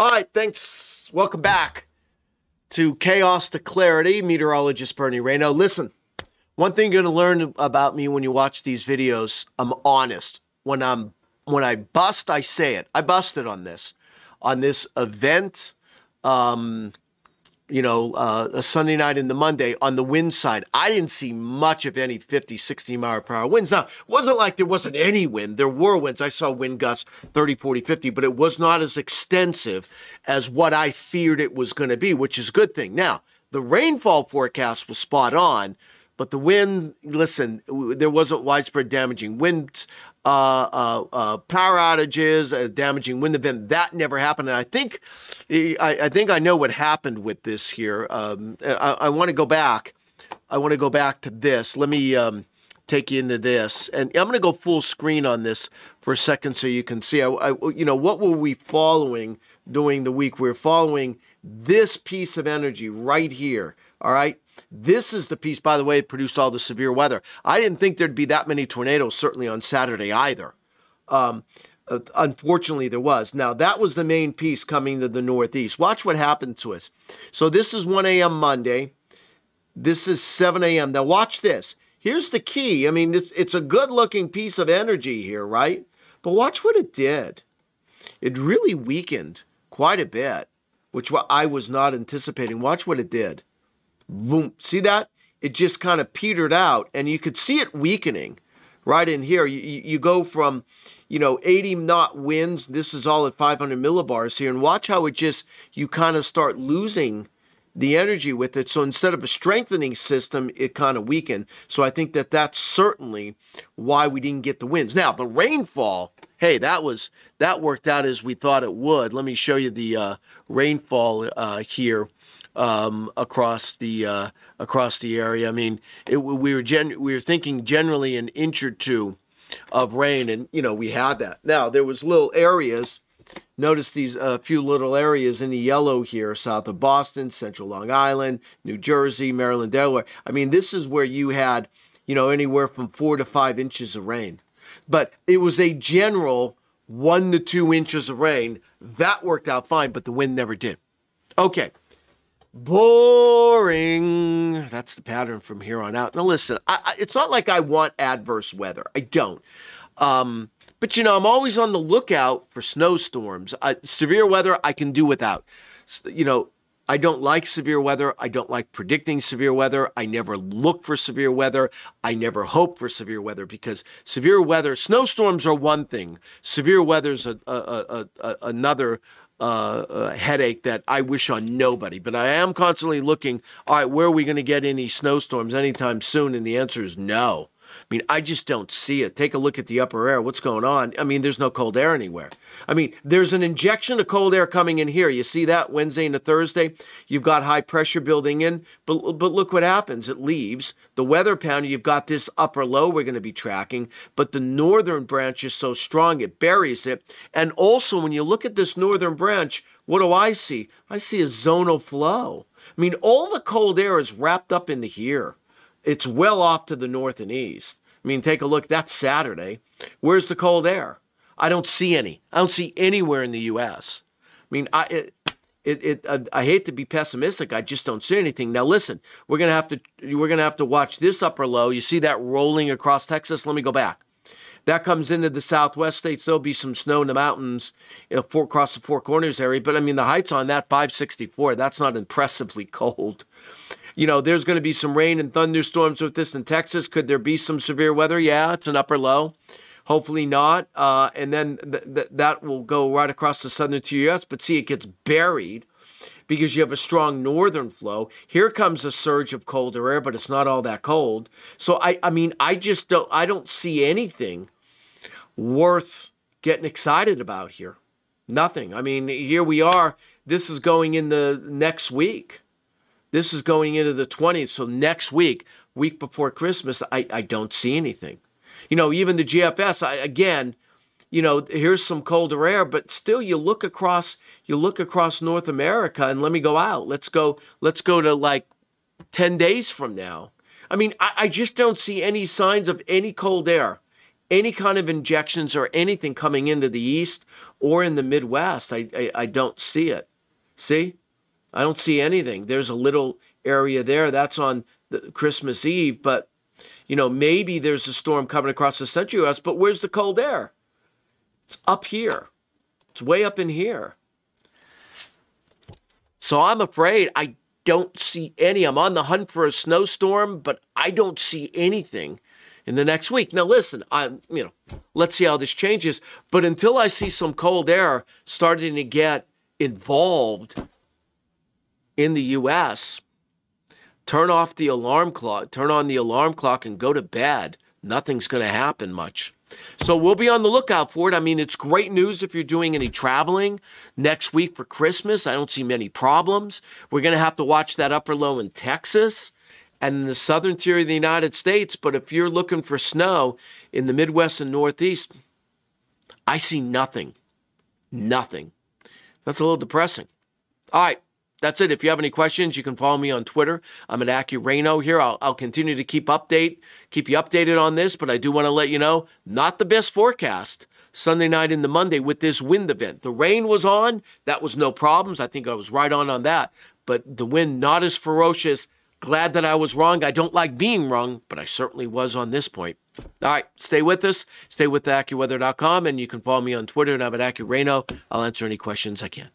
All right, thanks. Welcome back to Chaos to Clarity. Meteorologist Bernie Rayno. Listen, one thing you're going to learn about me when you watch these videos, I'm honest. When I bust, I say it. I busted on this event, a Sunday night into Monday on the wind side. I didn't see much of any 50, 60 mile per hour winds. Now, it wasn't like there wasn't any wind. There were winds. I saw wind gusts 30, 40, 50, but it was not as extensive as what I feared it was going to be, which is a good thing. Now, the rainfall forecast was spot on, but the wind, listen, there wasn't widespread damaging winds. Power outages, damaging wind event, that never happened. And I think I know what happened with this here. I want to go back. I want to go back to this. Let me take you into this, and I'm going to go full screen on this for a second so you can see. What were we following during the week? We're following this piece of energy right here. All right. This is the piece, by the way, that produced all the severe weather. I didn't think there'd be that many tornadoes, certainly on Saturday either. Unfortunately, there was. Now, that was the main piece coming to the northeast. Watch what happened to us. So this is 1 a.m. Monday. This is 7 a.m. Now, watch this. Here's the key. I mean, it's a good-looking piece of energy here, right? But watch what it did. It really weakened quite a bit, which I was not anticipating. Watch what it did. Boom. See that? It just kind of petered out, and you could see it weakening right in here. You go from, 80 knot winds. This is all at 500 millibars here, and watch how it just, you kind of start losing the energy with it. So instead of a strengthening system, it kind of weakened. So I think that's certainly why we didn't get the winds. Now, the rainfall, hey, that worked out as we thought it would. Let me show you the rainfall here. Across the area. I mean, we were thinking generally an inch or two of rain, and we had that. Now there was little areas. Notice these few little areas in the yellow here, south of Boston, central Long Island, New Jersey, Maryland, Delaware. I mean, this is where you had anywhere from 4 to 5 inches of rain, but it was a general 1 to 2 inches of rain. That worked out fine, but the wind never did. Okay. Boring. That's the pattern from here on out. Now, listen, it's not like I want adverse weather. I don't. But, I'm always on the lookout for snowstorms. Severe weather, I can do without. I don't like severe weather. I don't like predicting severe weather. I never look for severe weather. I never hope for severe weather, because severe weather, snowstorms are one thing. Severe weather's another headache that I wish on nobody, but I am constantly looking, all right, where are we going to get any snowstorms anytime soon? And the answer is no. I mean, I just don't see it. Take a look at the upper air. What's going on? I mean, there's no cold air anywhere. I mean, there's an injection of cold air coming in here. You see that Wednesday into Thursday? You've got high pressure building in, but look what happens. It leaves. The weather pounder, you've got this upper low we're going to be tracking, but the northern branch is so strong it buries it. And also, when you look at this northern branch, what do I see? I see a zonal flow. I mean, all the cold air is wrapped up into here. It's well off to the north and east. I mean, take a look. That's Saturday. Where's the cold air? I don't see any. I don't see anywhere in the U.S. I mean, I hate to be pessimistic. I just don't see anything. Now, listen, we're gonna have to watch this upper low. You see that rolling across Texas? Let me go back. That comes into the southwest states. There'll be some snow in the mountains across the Four Corners area. But I mean, the heights on that 564. That's not impressively cold. There's going to be some rain and thunderstorms with this in Texas. Could there be some severe weather? Yeah, it's an upper low. Hopefully not. And then that will go right across the southern U.S. But see, it gets buried because you have a strong northern flow. Here comes a surge of colder air, but it's not all that cold. So, I don't see anything worth getting excited about here. Nothing. I mean, here we are. This is going in the next week. This is going into the 20s, so next week before Christmas, I don't see anything. Even the GFS, here's some colder air, but still you look across North America, and let me go out. Let's go to like 10 days from now. I mean, I just don't see any signs of any cold air any kind of injections or anything coming into the east or in the Midwest. I don't see it. See? I don't see anything. There's a little area there. That's on Christmas Eve. But, you know, maybe there's a storm coming across the central U.S., but where's the cold air? It's up here. It's way up in here. So I'm afraid I don't see any. I'm on the hunt for a snowstorm, but I don't see anything in the next week. Now, listen, let's see how this changes. But until I see some cold air starting to get involved in the U.S., turn off the alarm clock, turn on the alarm clock and go to bed. Nothing's going to happen much. So we'll be on the lookout for it. I mean, it's great news if you're doing any traveling next week for Christmas. I don't see many problems. We're going to have to watch that upper low in Texas and the southern tier of the United States. But if you're looking for snow in the Midwest and Northeast, I see nothing. Nothing. That's a little depressing. All right. That's it. If you have any questions, you can follow me on Twitter. I'm at AccuRaino here. I'll continue to keep you updated on this, but I do want to let you know, not the best forecast Sunday night into Monday with this wind event. The rain was on. That was no problems. I think I was right on that. But the wind, not as ferocious. Glad that I was wrong. I don't like being wrong, but I certainly was on this point. All right, stay with us. Stay with AccuWeather.com, and you can follow me on Twitter, and I'm at AccuRaino. I'll answer any questions I can.